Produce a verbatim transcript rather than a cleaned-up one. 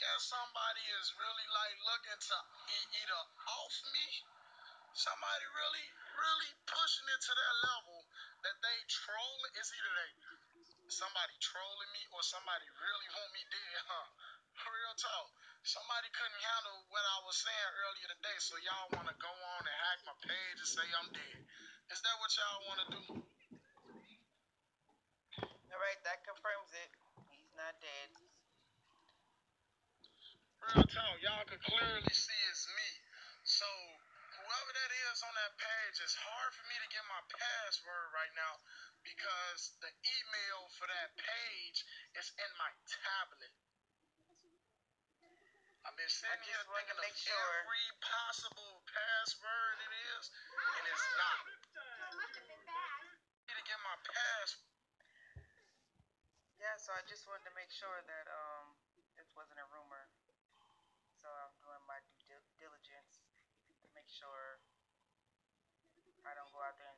that somebody is really like looking to either off me, somebody really, really pushing it to that level that they trolling. It's either they somebody trolling me or somebody really want me dead, huh? Real talk. Somebody couldn't handle what I was saying earlier today, so y'all want to go on and hack my page and say I'm dead. Is that what y'all want to do? All right, that confirms it. He's not dead. Real talk, y'all can clearly see it's me. So whoever that is on that page, it's hard for me to get my password right now because the email for that page is in my tablet. I've been sitting here thinking to make of sure. Every possible password it is, and it's not. I need to get my password. Yeah, so I just wanted to make sure that um this wasn't a rumor. So I'm doing my due diligence to make sure I don't go out there.